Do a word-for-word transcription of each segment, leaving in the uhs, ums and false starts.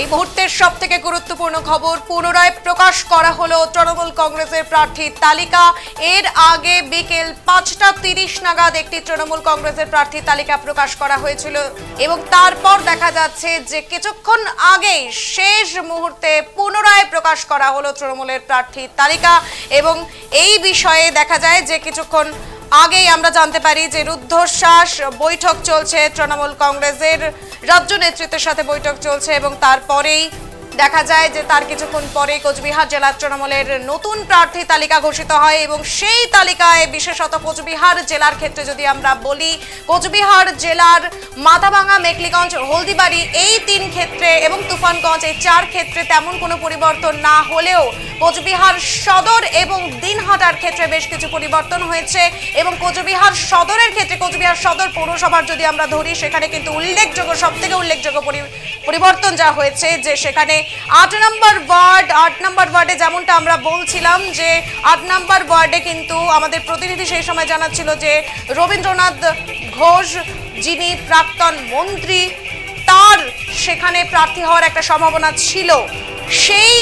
এই মুহূর্তের সবথেকে গুরুত্বপূর্ণ খবর, পুনরায় প্রকাশ করা হলো তৃণমূল কংগ্রেসের প্রার্থীর তালিকা। এর আগে বিকেল পাঁচটা তিরিশ নাগাদ একটি তৃণমূল কংগ্রেসের প্রার্থী তালিকা প্রকাশ করা হয়েছিল এবং তারপর দেখা যাচ্ছে যে কিছুক্ষণ আগেই শেষ মুহূর্তে পুনরায় প্রকাশ করা হলো তৃণমূলের প্রার্থীর তালিকা। এবং এই বিষয়ে দেখা যায় যে কিছুক্ষণ আগেই আমরা জানতে পারি যে রুদ্ধশ্বাস বৈঠক চলছে তৃণমূল কংগ্রেসের রাজ্য নেতৃত্বের সাথে বৈঠক চলছে এবং তারপরেই দেখা যায় যে তার কিছুক্ষণ পরে কোচবিহার জেলা তৃণমূলের নতুন প্রার্থী তালিকা ঘোষিত হয় এবং সেই তালিকায় বিশেষত কোচবিহার জেলার ক্ষেত্রে যদি আমরা বলি, কোচবিহার জেলার মাথাভাঙা, মেখলিগঞ্জ, হলদিবাড়ি এই তিন ক্ষেত্রে এবং তুফানগঞ্জ এই চার ক্ষেত্রে তেমন কোনো পরিবর্তন না হলেও কোচবিহার সদর এবং দিনহাটার ক্ষেত্রে বেশ কিছু পরিবর্তন হয়েছে। এবং কোচবিহার সদরের ক্ষেত্রে, কোচবিহার সদর পৌরসভার যদি আমরা ধরি, সেখানে কিন্তু উল্লেখযোগ্য সবথেকে উল্লেখযোগ্য পরিবর্তন যা হয়েছে যে সেখানে আট নম্বর ওয়ার্ড, আট নম্বর ওয়ার্ডে যেমনটা আমরা বলছিলাম যে আট নম্বর ওয়ার্ডে কিন্তু আমাদের প্রতিনিধি সেই সময় জানাচ্ছিল যে রবীন্দ্রনাথ ঘোষ, যিনি প্রাক্তন মন্ত্রী, তার সেখানে প্রার্থী হওয়ার একটা সম্ভাবনা ছিল। সেই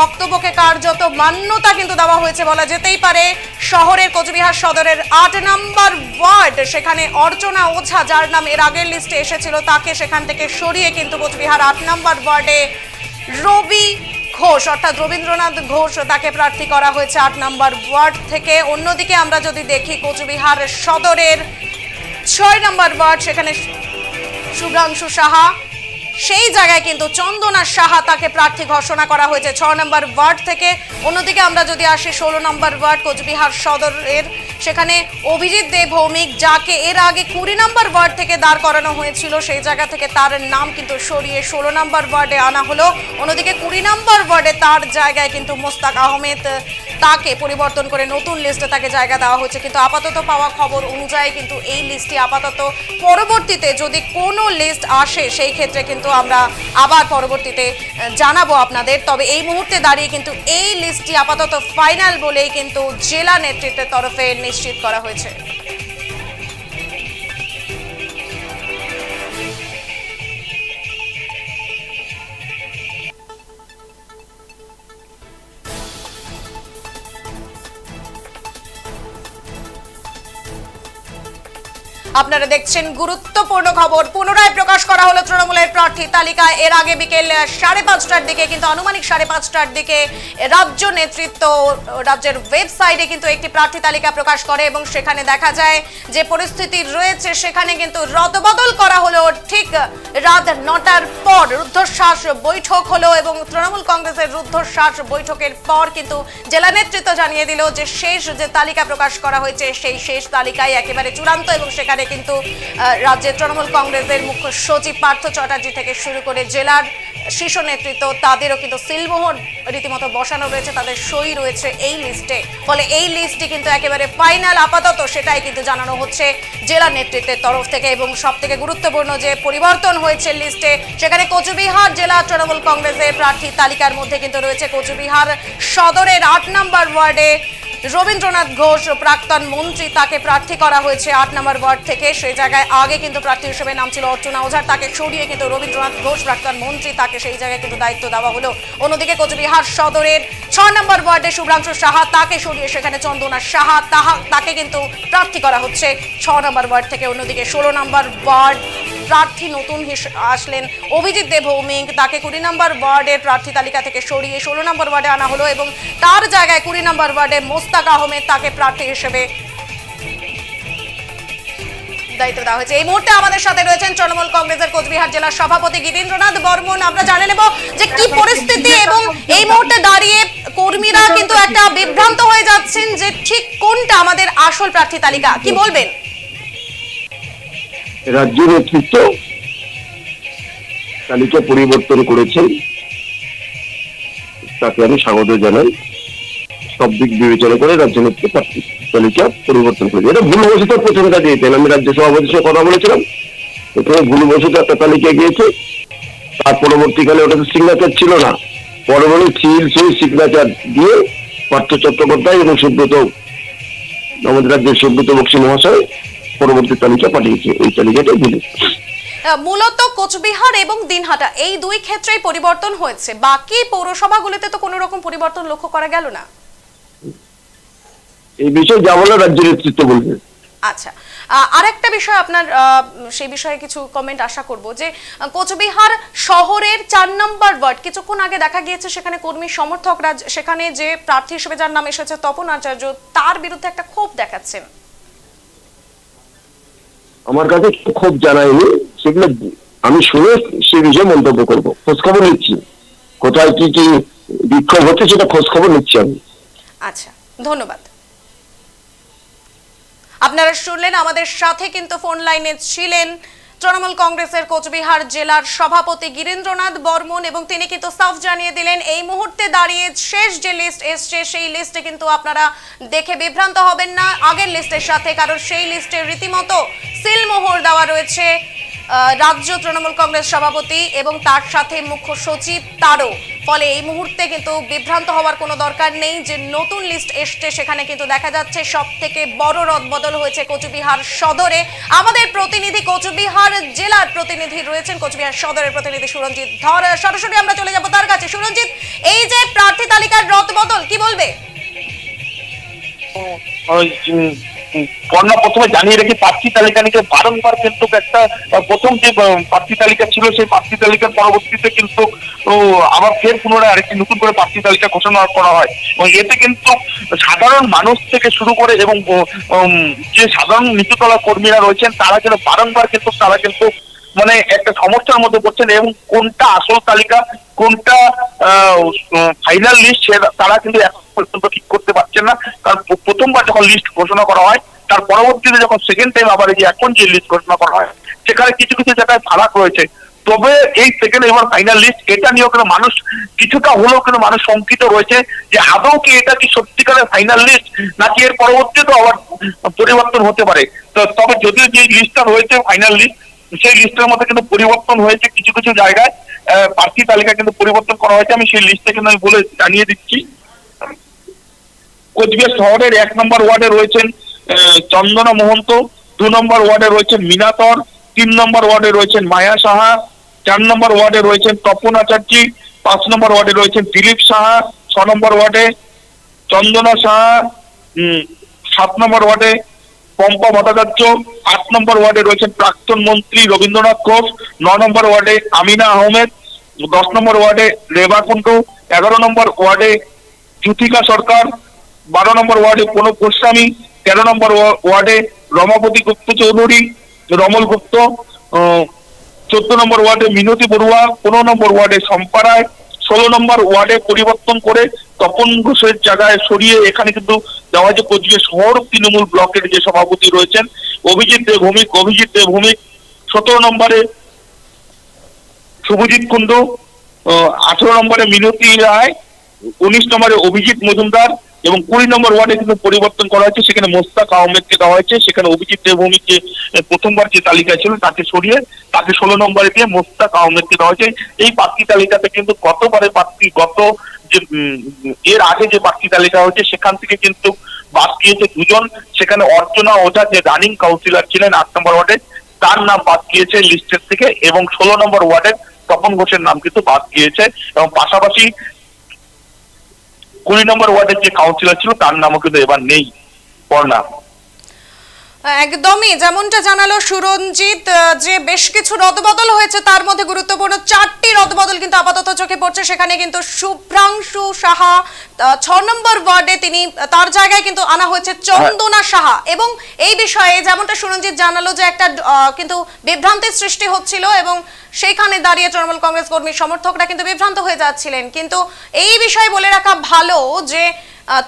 বক্তব্যকে কার্যত মান্যতা কিন্তু দেওয়া হয়েছে বলা যেতেই পারে। শহরের কোচবিহার সদরের আট নম্বর ওয়ার্ড, সেখানে অর্চনা ওঝা, যার নাম এর আগের লিস্টে এসেছিল, তাকে সেখান থেকে সরিয়ে কিন্তু কোচবিহার আট নম্বর ওয়ার্ডে রবি ঘোষ অর্থাৎ রবীন্দ্রনাথ ঘোষ, তাকে প্রার্থী করা হয়েছে আট নম্বর ওয়ার্ড থেকে। অন্যদিকে আমরা যদি দেখি কোচবিহার সদরের ছয় নম্বর ওয়ার্ড, সেখানে সুব্রাংশু সাহা, সেই জায়গায় কিন্তু চন্দনা সাহা, তাকে প্রার্থী ঘোষণা করা হয়েছে ছ নম্বর ওয়ার্ড থেকে। অন্যদিকে আমরা যদি আসি ষোলো নম্বর ওয়ার্ড কোচবিহার সদরের, সেখানে অভিজিৎ দে ভৌমিক, যাকে এর আগে কুড়ি নম্বর ওয়ার্ড থেকে দাঁড় করানো হয়েছিল, সেই জায়গা থেকে তার নাম কিন্তু সরিয়ে ষোলো নম্বর ওয়ার্ডে আনা হলো। অন্যদিকে কুড়ি নম্বর ওয়ার্ডে তার জায়গায় কিন্তু মোস্তাক আহমেদ, তাকে পরিবর্তন করে নতুন লিস্টে তাকে জায়গা দেওয়া হয়েছে। কিন্তু আপাতত পাওয়া খবর অনুযায়ী কিন্তু এই লিস্টটি আপাতত পরবর্তীতে যদি কোনো লিস্ট আসে সেই ক্ষেত্রে কিন্তু আমরা আবার পরবর্তীতে জানাবো আপনাদের। তবে এই মুহূর্তে দাঁড়িয়ে কিন্তু এই লিস্টটি আপাতত ফাইনাল বলেই কিন্তু জেলা নেতৃত্বের তরফে নিশ্চিত করা হয়েছে। আপনারা দেখছেন গুরুত্বপূর্ণ খবর, পুনরায় প্রকাশ করা হলো তৃণমূলের প্রার্থী তালিকা। এর আগে বিকেল সাড়ে পাঁচটার দিকে কিন্তু আনুমানিক সাড়ে পাঁচটার দিকে রাজ্য নেতৃত্ব রাজ্যের ওয়েবসাইটে কিন্তু একটি প্রার্থী তালিকা প্রকাশ করে এবং সেখানে দেখা যায় যে পরিস্থিতি রয়েছে, সেখানে কিন্তু রদবদল করা হলো ঠিক রাত নটার পর। রুদ্ধশ্বাস বৈঠক হলো এবং তৃণমূল কংগ্রেসের রুদ্ধশ্বাস বৈঠকের পর কিন্তু জেলা নেতৃত্ব জানিয়ে দিল যে শেষ যে তালিকা প্রকাশ করা হয়েছে সেই শেষ তালিকায় একেবারে চূড়ান্ত এবং সেখানে কিন্তু রাজ্যের তৃণমূল কংগ্রেসের মুখ্য সচিব পার্থ চট্টোপাধ্যায় থেকে শুরু করে জেলার শীর্ষ নেতৃত্ব, তাদেরও কিন্তু সিলমোহর রীতিমতো বসানো রয়েছে, তাদের সই রয়েছে এই লিস্টে। ফলে এই লিস্টটি কিন্তু একেবারে ফাইনাল আপাতত, সেটাই কিন্তু জানানো হচ্ছে জেলা নেতৃত্বের তরফ থেকে। এবং সবথেকে গুরুত্বপূর্ণ যে পরিবর্তন হয়েছে লিস্টে, সেখানে কোচবিহার জেলা তৃণমূল কংগ্রেসের প্রার্থী তালিকার মধ্যে কিন্তু রয়েছে কোচবিহার সদরের আট নম্বর ওয়ার্ডে রবীন্দ্রনাথ ঘোষ, প্রাক্তন মন্ত্রী, তাকে প্রার্থী করা হয়েছে আট নম্বর ওয়ার্ড থেকে। সেই জায়গায় আগে কিন্তু প্রার্থী হিসেবে নাম ছিল অর্চনা ওঝার, তাকে সরিয়ে কিন্তু রবীন্দ্রনাথ ঘোষ, প্রাক্তন মন্ত্রী, তাকে সেই জায়গায় কিন্তু দায়িত্ব দেওয়া হলো। অন্যদিকে কোচবিহার সদরের ছয় নম্বর ওয়ার্ডে শুভ্রাংশু সাহা, তাকে সরিয়ে সেখানে চন্দনা সাহা, তাহা তাকে কিন্তু প্রার্থী করা হচ্ছে ছ নম্বর ওয়ার্ড থেকে। অন্যদিকে ষোলো নম্বর ওয়ার্ড প্রার্থী নতুন আসলেন অভিজিৎ দে ভৌমিক, তাকে কুড়ি নম্বর ওয়ার্ডের প্রার্থী তালিকা থেকে সরিয়ে ষোলো নম্বর ওয়ার্ডে আনা হলো এবং তার জায়গায় কুড়ি নম্বর ওয়ার্ডে মোস্তাক আহমেদ, তাকে প্রার্থী হিসেবে দায়িত্ব দেওয়া হয়েছে। এই মুহূর্তে আমাদের সাথে রয়েছেন তৃণমূল কংগ্রেসের কোচবিহার জেলার সভাপতি গিরিন্দ্রনাথ বর্মন। আমরা জানে নেব যে কি পরিস্থিতি এবং এই মুহূর্তে দাঁড়িয়ে কর্মীরা কিন্তু একটা বিভ্রান্ত হয়ে যাচ্ছেন যে ঠিক কোনটা আমাদের আসল প্রার্থী তালিকা, কি বলবেন? রাজ্য নেতৃত্ব তালিকা পরিবর্তন করেছেন, তাকে আমি স্বাগত জানাই। সব দিক বিবেচনা করে রাজ্য নেতৃত্ব তালিকা পরিবর্তন করেছে, এটা ভুলবশত প্রথমটা দিয়েছেন। আমি রাজ্য সভাপতির সঙ্গে কথা বলেছিলাম, প্রথমে ভুলবশত একটা তালিকা গিয়েছে, তার পরবর্তীকালে ওটাতে সিগনেচার ছিল না, পরবর্তী সিল সেই সিগনেচার দিয়ে পার্থ চট্টোপাধ্যায় এবং সুব্রত, আমাদের রাজ্যের সুব্রত বক্সী মহাশয় পরবর্তী তালিকা পাঠিয়েছে, ওই তালিকাটাই ভুল। মূলত কোচবিহার এবং দিনহাটা এই দুই ক্ষেত্রেই পরিবর্তন হয়েছে, বাকি পৌরসভাগুলোতে তো কোনো রকম পরিবর্তন লক্ষ্য করা গেল না। এই বিষয়ে যা বলা রাজ্য নেতৃত্ব বলবে। আচ্ছা, আরেকটা বিষয় আপনার সেই বিষয়ে কিছু কমেন্ট আশা করব যে কোচবিহার শহরের চার নম্বর ওয়ার্ড কিছুক্ষণ আগে দেখা গিয়েছে সেখানে কর্মী সমর্থকরা সেখানে যে প্রার্থী হিসেবে যার নাম এসেছে তপন আচার্য তার বিরুদ্ধে একটা ক্ষোভ দেখাচ্ছেন। আমার কাছে ক্ষোভ জানাইনি, সেগুলো আমি শুনে সে বিষয়ে মন্তব্য করবো, খোঁজখবর নিচ্ছি কোথায় কি কি বিক্ষোভ হচ্ছে সেটা খোঁজখবর নিচ্ছি আমি। আচ্ছা, ধন্যবাদ। আপনারা শুনলেন আমাদের সাথে কিন্তু ফোন লাইনে ছিলেন তৃণমূল কংগ্রেসের কোচবিহার জেলার সভাপতি গিরীন্দ্রনাথ বর্মন এবং তিনি কিন্তু সাফ জানিয়ে দিলেন এই মুহূর্তে দাঁড়িয়ে শেষ যে লিস্ট এসছে সেই লিস্টে কিন্তু আপনারা দেখে বিভ্রান্ত হবেন না আগের লিস্টের সাথে, কারণ সেই লিস্টে রীতিমতো সিলমোহর দেওয়া রয়েছে রাজ্য তৃণমূল কংগ্রেস সভাপতি এবং তার সাথে মুখ্য সচিব তারও। ফলে এই মুহূর্তে কিন্তু বিভ্রান্ত হওয়ার কোনো দরকার নেই যে নতুন লিস্ট এসছে সেখানে কিন্তু দেখা যাচ্ছে সব থেকে বড় রদবদল হয়েছে কোচবিহার সদরে। আমাদের প্রতিনিধি কোচবিহার জেলার প্রতিনিধি রয়েছেন কোচবিহার সদরের প্রতিনিধি সুরঞ্জিত ধর, সরাসরি আমরা চলে যাব তার কাছে। সুরঞ্জিত, এই যে প্রার্থী তালিকার রদবদল কি বলবে? কর্ণা প্রথমে জানিয়ে রেখে প্রার্থী তালিকা নিয়ে বারংবার কিন্তু একটা প্রথম যে প্রার্থী তালিকা ছিল সেই প্রার্থী তালিকার পরবর্তীতে কিন্তু আবার ফের পুনরায় আরেকটি নতুন করে প্রার্থী তালিকা ঘোষণা করা হয় এবং এতে কিন্তু সাধারণ মানুষ থেকে শুরু করে এবং যে সাধারণ নিচুতলা কর্মীরা রয়েছেন তারা কিন্তু বারংবার কিন্তু তারা কিন্তু মানে একটা সমস্যার মধ্যে পড়ছেন এবং কোনটা আসল তালিকা কোনটা ফাইনাল লিস্ট তারা কিন্তু এখন পর্যন্ত ঠিক করতে পারছেন না। কারণ প্রথমবার যখন লিস্ট ঘোষণা করা হয় তার পরবর্তীতে যখন সেকেন্ড টাইম আবার এই যে এখন যে লিস্ট ঘোষণা করা হয় সেখানে কিছু কিছু জায়গায় ফারাক রয়েছে। তবে এই সেকেন্ড এবং ফাইনাল লিস্ট এটা নিয়েও কিন্তু মানুষ কিছুটা হলেও কিন্তু মানুষ শঙ্কিত রয়েছে যে আদৌ কি এটা কি সত্যিকারের ফাইনাল লিস্ট নাকি এর পরবর্তীতে আবার পরিবর্তন হতে পারে। তবে যদিও যে লিস্টটা রয়েছে ফাইনাল লিস্ট সেই লিস্টের মধ্যে কিন্তু পরিবর্তন হয়েছে, কিছু কিছু জায়গায় প্রার্থী তালিকা কিন্তু পরিবর্তন করা হয়েছে। আমি সেই লিস্টটা কিন্তু আমি বলে জানিয়ে দিচ্ছি। কোচবিহার শহরের এক নম্বর ওয়ার্ডে রয়েছেন চন্দনা মহন্ত, দু নম্বর ওয়ার্ডে রয়েছেন মিনাতর, তিন নম্বর ওয়ার্ডে রয়েছেন মায়া সাহা, চার নম্বর ওয়ার্ডে রয়েছেন তপন আচার্য, পাঁচ নম্বর ওয়ার্ডে রয়েছেন দিলীপ সাহা, ছ নম্বর ওয়ার্ডে চন্দনা সাহা, সাত নম্বর ওয়ার্ডে পম্পা ভট্টাচার্য, আট নম্বর ওয়ার্ডে রয়েছেন প্রাক্তন মন্ত্রী রবীন্দ্রনাথ ঘোষ, ন নম্বর ওয়ার্ডে আমিনা আহমেদ, দশ নম্বর ওয়ার্ডে রেবা কুন্ডু, এগারো নম্বর ওয়ার্ডে জ্যোতিকা সরকার, বারো নম্বর ওয়ার্ডে প্রণব গোস্বামী, তেরো নম্বর ওয়ার্ডে রমাপতি গুপ্ত চৌধুরী রমল গুপ্ত, চোদ্দ নম্বর ওয়ার্ডে মিনতি বড়ুয়া, পনেরো নম্বর ওয়ার্ডে শম্পা রায়, ষোলো নম্বর ওয়ার্ডে পরিবর্তন করে তপন ঘোষের জায়গায় সরিয়ে এখানে কিন্তু দেওয়া হয়েছে কোচবিহার শহর তৃণমূল ব্লকের যে সভাপতি রয়েছেন অভিজিৎ দে ভৌমিক অভিজিৎ দে ভৌমিক সতেরো নম্বরে শুভজিৎ কুন্ডু, আঠেরো নম্বরে মিনতি রায়, উনিশ নম্বরে অভিজিৎ মজুমদার এবং কুড়ি নম্বর ওয়ার্ডে কিন্তু পরিবর্তন করা হয়েছে সেখানে মোস্তাক আহমেদকে দেওয়া হয়েছে। সেখানে অভিজিৎ দেবভূমিক যে প্রথমবার যে তালিকা ছিল তাকে সরিয়ে তাকে ষোলো নম্বরে দিয়ে মোস্তাক আহমেদকে দেওয়া হয়েছে। এই প্রার্থী তালিকাতে কিন্তু গতবারে প্রার্থী গত যে এর আগে যে প্রার্থী তালিকা হয়েছে সেখান থেকে কিন্তু বাদ গিয়েছে দুজন, সেখানে অর্চনা ওঝা যে রানিং কাউন্সিলর ছিলেন আট নম্বর ওয়ার্ডে তার নাম বাদ গিয়েছে লিস্টের থেকে এবং ষোলো নম্বর ওয়ার্ডের তপন ঘোষের নাম কিন্তু বাদ গিয়েছে এবং পাশাপাশি কুড়ি নম্বর ওয়ার্ডের যে কাউন্সিলর ছিল তার নামও কিন্তু এবার নেই। পড়না একদমই যেমনটা জানালো সুরঞ্জিত যে বেশ কিছু রদবদল হয়েছে তার মধ্যে গুরুত্বপূর্ণ চারটি রদবদল কিন্তু আপাতত চোখে পড়ছে। সেখানে কিন্তু শুভ্রাংশু সাহা ছ নম্বর ওয়ার্ডে তিনি তার জায়গায় কিন্তু আনা হয়েছে চন্দনা সাহা এবং এই বিষয়ে যেমনটা সুরঞ্জিত জানালো যে একটা কিন্তু বিভ্রান্তির সৃষ্টি হচ্ছিল এবং সেইখানে দাঁড়িয়ে তৃণমূল কংগ্রেস কর্মী সমর্থকরা কিন্তু বিভ্রান্ত হয়ে যাচ্ছিলেন। কিন্তু এই বিষয়ে বলে রাখা ভালো যে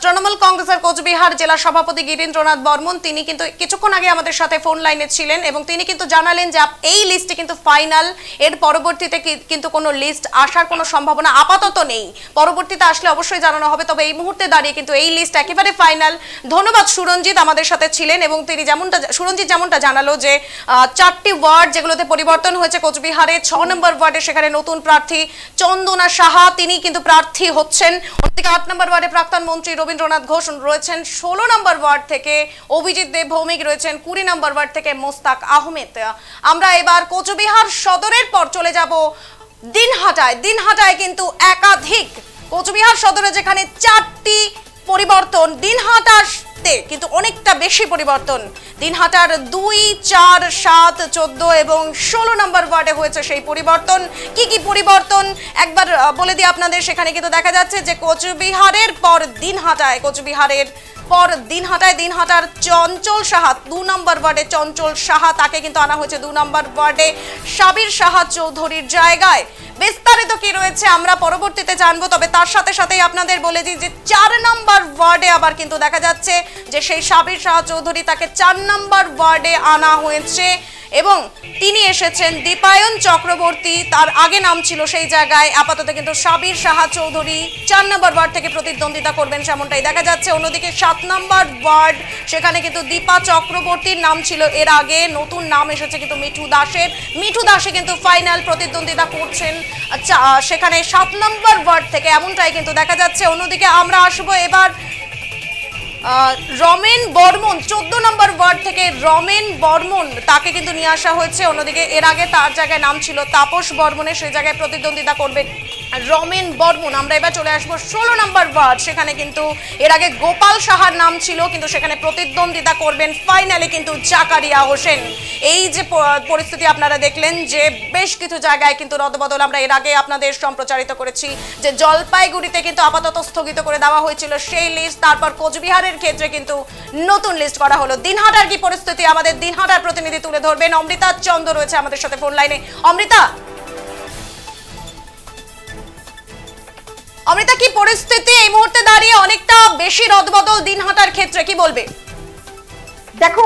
তৃণমূল কংগ্রেসের কোচবিহার জেলা সভাপতি গিরীন্দ্রনাথ বর্মন তিনি কিন্তু কিছুক্ষণ আগে আমাদের সাথে ফোন লাইনে ছিলেন এবং তিনি কিন্তু জানালেন যে এই লিস্টে কিন্তু ফাইনাল, এর পরবর্তীতে কিন্তু কোনো লিস্ট আসার কোনো সম্ভাবনা আপাতত নেই, পরবর্তীতে আসলে অবশ্যই জানানো হবে, তবে এই মুহূর্তে দাঁড়িয়ে কিন্তু এই লিস্ট একেবারে ফাইনাল। ধন্যবাদ সুরঞ্জিত আমাদের সাথে ছিলেন এবং তিনি যেমনটা সুরঞ্জিত যেমনটা জানালো যে চারটি ওয়ার্ড যেগুলোতে পরিবর্তন হয়েছে কোচবিহারে ছ নম্বর ওয়ার্ডে সেখানে নতুন প্রার্থী চন্দনা সাহা তিনি কিন্তু প্রার্থী হচ্ছেন, অন্যদিকে আট নম্বর ওয়ার্ডে প্রাক্তন মন্ত্রী মুখ্যমন্ত্রী রবীন্দ্রনাথ ঘোষ রয়েছেন ষোলো নম্বর ওয়ার্ড থেকে, অভিজিৎ দেব ভৌমিক রয়েছেন কুড়ি নম্বর ওয়ার্ড থেকে মোস্তাক আহমেদ। আমরা এবার কোচবিহার সদরের পর চলে যাব দিনহাটায়। দিনহাটায় কিন্তু একাধিক, কোচবিহার সদরে যেখানে চারটি পরিবর্তন, দিনহাটাতে কিন্তু অনেকটা বেশি পরিবর্তন। দিনহাটার দুই চার সাত চোদ্দ এবং ষোলো নম্বর ওয়ার্ডে হয়েছে সেই পরিবর্তন। কি কি পরিবর্তন একবার বলে দিই আপনাদের। সেখানে কিন্তু দেখা যাচ্ছে যে কোচবিহারের পর দিনহাটায়, কোচবিহারের পর দিনহাটায় দিনহাটার চঞ্চল সাহা দু নম্বর ওয়ার্ডে, চঞ্চল সাহা তাকে কিন্তু আনা হয়েছে দু নম্বর ওয়ার্ডে সাবির সাহা চৌধুরীর জায়গায়। বিস্তারিত কি রয়েছে আমরা পরবর্তীতে জানবো, তবে তার সাথে সাথেই আপনাদের বলে দিই যে চার নম্বর ওয়ার্ডে আবার কিন্তু দেখা যাচ্ছে যে সেই সাবির সাহা চৌধুরী, তাকে চার নম্বর ওয়ার্ডে আনা হয়েছে এবং তিনি এসেছেন দীপায়ন চক্রবর্তী, তার আগে নাম ছিল সেই জায়গায়। আপাতত কিন্তু সাবির সাহা চৌধুরী চার নম্বর ওয়ার্ড থেকে প্রতিদ্বন্দ্বিতা করবেন সেমনটাই দেখা যাচ্ছে। অন্যদিকে সাত নম্বর ওয়ার্ড, সেখানে কিন্তু দীপা চক্রবর্তীর নাম ছিল এর আগে, নতুন নাম এসেছে কিন্তু মিঠু দাসের। মিঠু দাসে কিন্তু ফাইনাল প্রতিদ্বন্দ্বিতা করছেন সেখানে সাত নম্বর ওয়ার্ড থেকে, এমনটাই কিন্তু দেখা যাচ্ছে। অন্যদিকে আমরা আসবো এবার রমেন বর্মন, চোদ্দ নম্বর ওয়ার্ড থেকে রমেন বর্মন, তাকে কিন্তু নিয়ে আসা হয়েছে। অন্যদিকে এর আগে তার জায়গায় নাম ছিল তাপস বর্মনের, সেই জায়গায় প্রতিদ্বন্দ্বিতা করবে রমেন বর্মন। আমরা এবার চলে আসবো ষোলো নম্বর ওয়ার্ড, সেখানে কিন্তু এর আগে গোপাল সাহার নাম ছিল কিন্তু সেখানে প্রতিদ্বন্দ্বিতা করবেন ফাইনালে কিন্তু জাকারিয়া হোসেন। এই যে পরিস্থিতি আপনারা দেখলেন যে বেশ কিছু জায়গায় কিন্তু রদবদল। আমরা এর আগে আপনাদের সম্প্রচারিত করেছি যে জলপাইগুড়িতে কিন্তু আপাতত স্থগিত করে দেওয়া হয়েছিল সেই লিস্ট, তারপর কোচবিহারের ক্ষেত্রে কিন্তু নতুন লিস্ট করা হলো। দিনহাটার কি পরিস্থিতি আমাদের দিনহাটার প্রতিনিধি তুলে ধরবেন অমৃতা চন্দ্র রয়েছে আমাদের সাথে ফোন লাইনে। অমৃতা অমৃতা কি পরিস্থিতি এই মুহূর্তে দাঁড়িয়ে? অনেকটা বেশি রদবদল দিনহাটার ক্ষেত্রে, কি বলবে? দেখো,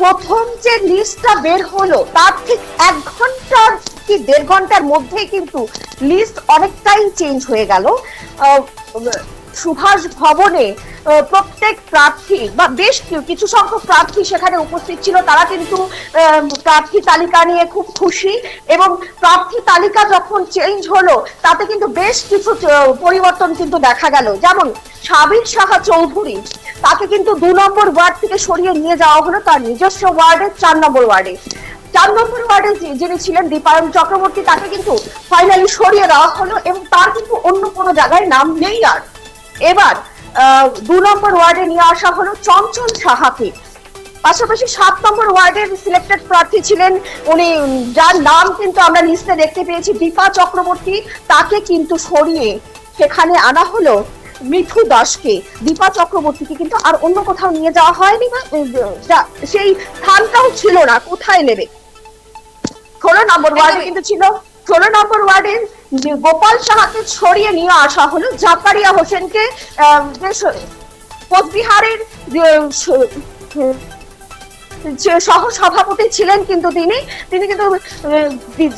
প্রথম যে লিস্টটা বের হলো তার ঠিক এক ঘন্টার কি দেড় ঘন্টার মধ্যে কিন্তু লিস্ট অনেকটাই চেঞ্জ হয়ে গেল। সুভাষ ভবনে প্রত্যেক প্রার্থী বা বেশ কিছু সংখ্যক প্রার্থী সেখানে উপস্থিত ছিল, তারা কিন্তু প্রার্থী তালিকা নিয়ে খুব খুশি এবং প্রার্থী তালিকা যখন চেঞ্জ হলো তাতে কিন্তু বেশ কিছু পরিবর্তন কিন্তু দেখা গেল। যেমন সাবির সাহা চৌধুরী, তাকে কিন্তু দু নম্বর ওয়ার্ড থেকে সরিয়ে নিয়ে যাওয়া হলো তার নিজস্ব ওয়ার্ডে চার নম্বর ওয়ার্ডে। চার নম্বর ওয়ার্ডে যিনি ছিলেন দীপায়ন চক্রবর্তী, তাকে কিন্তু ফাইনালি সরিয়ে দেওয়া হলো এবং তার কিন্তু অন্য কোনো জায়গায় নাম নেই আর। এবার দু নম্বর ওয়ার্ডে নিয়ে আসা হলো চঞ্চল সাহাকে। পাশাপাশি সাত নম্বর ওয়ার্ডের সিলেক্টেড প্রার্থী ছিলেন উনি, যার নাম কিন্তু আমরা লিস্টে দেখতে পেয়েছি দীপা চক্রবর্তী, তাকে কিন্তু সরিয়ে সেখানে আনা হলো মিঠু দাসকে। দীপা চক্রবর্তীকে কিন্তু আর অন্য কোথাও নিয়ে যাওয়া হয়নি, সেই স্থানটাও ছিল না কোথায় নেবে। ষোলো নম্বর ওয়ার্ডে কিন্তু ছিল, ষোলো নম্বর ওয়ার্ডে গোপাল সাহাকে ছড়িয়ে নিয়ে আসা হলো জাকারিয়া হোসেনকে। কোচবিহারের সহ সভাপতি ছিলেন কিন্তু তিনি, তিনি কিন্তু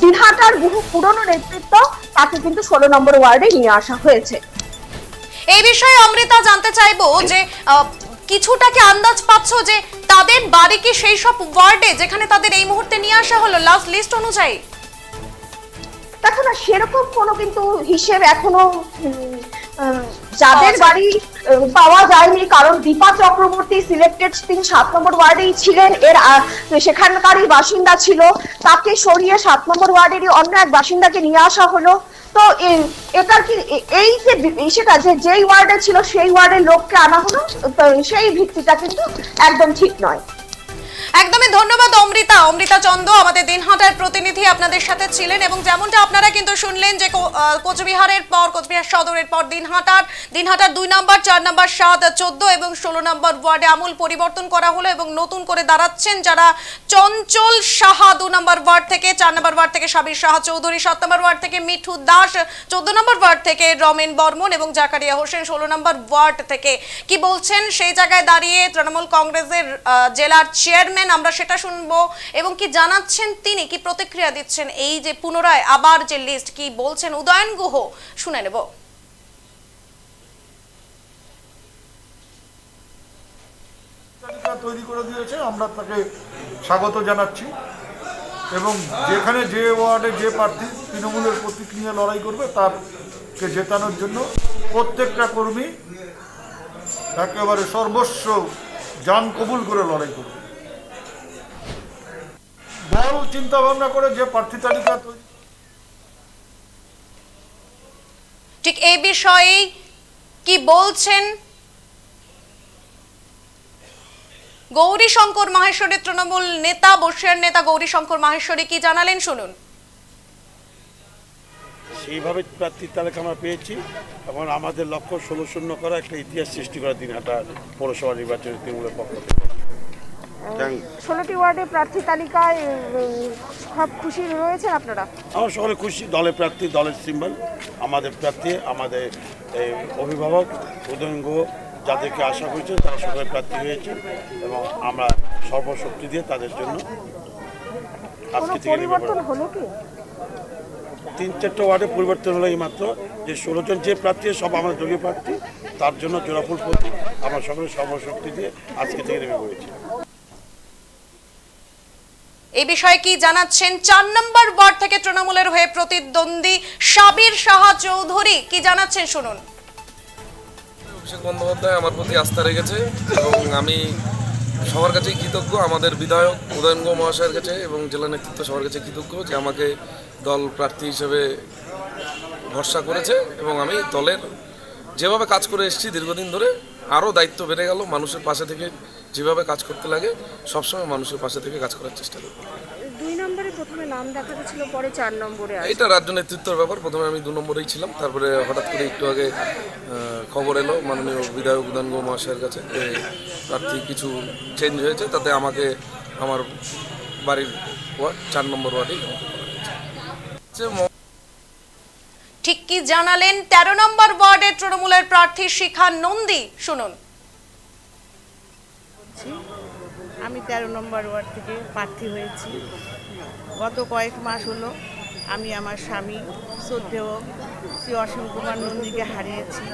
দিনহাটার বহু পুরনো নেতৃত্ব, তাকে কিন্তু ষোলো নম্বর ওয়ার্ডে নিয়ে আসা হয়েছে। এই বিষয়ে অমৃতা জানতে চাইবো যে কিছুটা কি আন্দাজ পাচ্ছ যে তাদের বাড়ি কি সেই সব ওয়ার্ডে যেখানে তাদের এই মুহূর্তে নিয়ে আসা হলো লাস্ট লিস্ট অনুযায়ী? দেখো না, সেরকম কোনো কিন্তু হিসেব এখনো যাদের বাড়ি পাওয়া যায়নি, কারণ দীপা চক্রবর্তী সিলেক্টেড তিনি সাত নম্বর ওয়ার্ডেই ছিলেন, এর সেখানকারই বাসিন্দা ছিল, তাকে সরিয়ে সাত নম্বর ওয়ার্ডেরই অন্য এক বাসিন্দাকে নিয়ে আসা হলো। তো এটার কি এই যে সেটা যে যেই ওয়ার্ডে ছিল সেই ওয়ার্ডের লোককে আনা হলো, সেই ভিত্তিটা কিন্তু একদম ঠিক নয়। একদমই ধন্যবাদ অমৃতা। অমৃতা চন্দ আমাদের দিনহাটার প্রতিনিধি আপনাদের সাথে ছিলেন এবং যেমনটা আপনারা কিন্তু শুনলেন যে কোচবিহারের পর, কোচবিহার সদরের পর দিনহাটার, দিনহাটার দুই নম্বর, চার নম্বর, সাত, চোদ্দ এবং ষোলো নম্বর ওয়ার্ডে আমূল পরিবর্তন করা হলো এবং নতুন করে দাঁড়াচ্ছেন যারা চঞ্চল সাহা দু নম্বর ওয়ার্ড থেকে, চার নম্বর ওয়ার্ড থেকে সাবির সাহা চৌধুরী, সাত নম্বর ওয়ার্ড থেকে মিঠু দাস, চোদ্দ নম্বর ওয়ার্ড থেকে রমেন বর্মন এবং জাকারিয়া হোসেন ষোলো নম্বর ওয়ার্ড থেকে। কি বলছেন সেই জায়গায় দাঁড়িয়ে তৃণমূল কংগ্রেসের জেলার চেয়ারম্যান, আমরা সেটা শুনবো এবং কি জানাচ্ছেন তিনি, কি প্রতিক্রিয়া দিচ্ছেন এই যে পুনরায় আবার যে লিস্ট, কি বলছেন উদয়ন গুহ শুনে নেব। তৈরি করে দিয়েছে, আমরা তাকে স্বাগত জানাচ্ছি এবং যেখানে যে ওয়ার্ডে যে প্রার্থী তৃণমূলের প্রতীক নিয়ে লড়াই করবে তারকে জেতানোর জন্য প্রত্যেকটা কর্মী একেবারে সর্বস্ব জান কবুল করে লড়াই করবে। দল চিন্তা ভাবনা করে যে প্রার্থী তালিকা তৈরি ঠিক এই বিষয়ে কি বলছেন गौरी शंकर माहेश्वरी तृणमूल नेता बसियार नेता गौरी शंकर माहेश्वरी की जानालेन शुनुन সেইভাবে প্রার্থী তালিকা আমরা পেয়েছি এবং আমাদের লক্ষ্য ষোলো শূন্য করা একটা ইতিহাস সৃষ্টি করা দিনহাটা পৌরসভা নির্বাচনের তৃণমূলের পক্ষ থেকে ষোলোটি ওয়ার্ডে প্রার্থী তালিকায় সব খুশি রয়েছেন আপনারা? আমরা সকলে খুশি, দলের প্রার্থী দলের সিম্বল আমাদের প্রার্থী আমাদের অভিভাবক উদয়ঙ্গ যাদেরকে আশা করছে তারা সকলে প্রার্থী হয়েছে এবং আমরা সর্বশক্তি দিয়ে তাদের জন্য আজকে থেকে পরিবর্তন হলো কি তিন চারটা ওয়ার্ডে পরিবর্তন হলো এই মাত্র যে ষোলো জন যে প্রার্থী সব আমরা যোগ্য প্রার্থী তার জন্য জোড়াফুল প্রতি আমরা সকলে সর্বশক্তি দিয়ে আজকে থেকে নেমে পড়েছি। এই বিষয়ে কি জানাচ্ছেন চার নম্বর ওয়ার্ড থেকে তৃণমূলের হয়ে প্রতিদ্বন্দ্বী সাবির সাহা চৌধুরী কি জানাচ্ছেন শুনুন। অভিষেক বন্দ্যোপাধ্যায় আমার প্রতি আস্থা রেখেছে এবং আমি সবার কাছেই কৃতজ্ঞ, আমাদের বিধায়ক উদয়নগো মহাশয়ের কাছে এবং জেলা নেতৃত্ব সবার কাছে কৃতজ্ঞ যে আমাকে দল প্রার্থী হিসেবে ভরসা করেছে এবং আমি দলের যেভাবে কাজ করে এসেছি দীর্ঘদিন ধরে আরও দায়িত্ব বেড়ে গেল, মানুষের পাশে থেকে যেভাবে কাজ করতে লাগে সবসময় মানুষের পাশে থেকে কাজ করার চেষ্টা করব। দুই নম্বরে প্রথমে নাম দেখা গেছিল পরে চার নম্বরে এটা রাজ্য নেতৃত্বের ব্যাপার, প্রথমে আমি দু নম্বরেই ছিলাম, তারপরে হঠাৎ করে একটু আগে খবর এলো মাননীয় বিধায়ক উদয়ন গো মহাশয়ের কাছে যে প্রার্থী কিছু চেঞ্জ হয়েছে, তাতে আমাকে আমার বাড়ির ওয়ার্ড চার নম্বর ওয়ার্ডেই ঠিক কি জানালেন তেরো নম্বর ওয়ার্ডে তৃণমূলের প্রার্থী শিখা নন্দী শুনুন। আমি তেরো নম্বর ওয়ার্ড থেকে প্রার্থী হয়েছি, গত কয়েক মাস হলো আমি আমার স্বামী শ্রদ্ধেয় শ্রী অশোক কুমার নন্দীকে হারিয়েছি।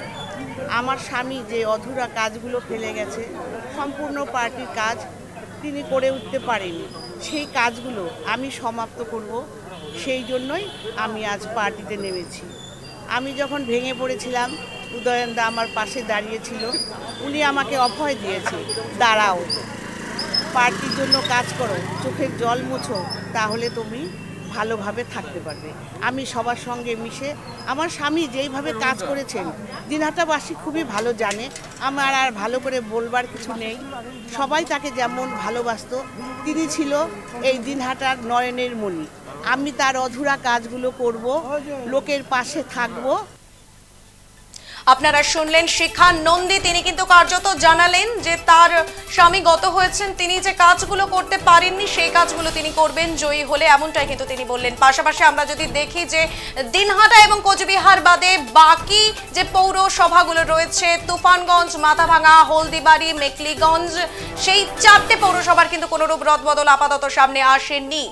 আমার স্বামী যে অধুরা কাজগুলো ফেলে গেছে সম্পূর্ণ পার্টির কাজ তিনি করে উঠতে পারেনি, সেই কাজগুলো আমি সমাপ্ত করব, সেই জন্যই আমি আজ পার্টিতে নেমেছি। আমি যখন ভেঙে পড়েছিলাম উদয়নদা আমার পাশে দাঁড়িয়েছিল, উনি আমাকে অভয় দিয়েছে দাঁড়াও পার্টির জন্য কাজ করো, চোখের জল মুছো, তাহলে তুমি ভালোভাবে থাকতে পারবে। আমি সবার সঙ্গে মিশে আমার স্বামী যেইভাবে কাজ করেছেন দিনহাটাবাসী খুবই ভালো জানে, আমার আর ভালো করে বলবার কিছু নেই, সবাই তাকে যেমন ভালোবাসত, তিনি ছিল এই দিনহাটার নয়নের মণি। আমি তার অধুরা কাজগুলো করব, লোকের পাশে থাকব। আপনারা শুনলেন শিখা নন্দী, তিনি কিন্তু কার্যত জানালেন যে তার স্বামী গত হয়েছেন, তিনি যে কাজগুলো করতে পারেননি সেই কাজগুলো তিনি করবেন জয়ী হলে, এমনটাই কিন্তু তিনি বললেন। পাশাপাশি আমরা যদি দেখি যে দিনহাটা এবং কোচবিহার বাদে বাকি যে পৌরসভাগুলো রয়েছে তুফানগঞ্জ, মাথাভাঙা, হলদিবাড়ি, মেকলিগঞ্জ, সেই চারটে পৌরসভার কিন্তু কোনোরূপ রদবদল আপাতত সামনে আসেনি।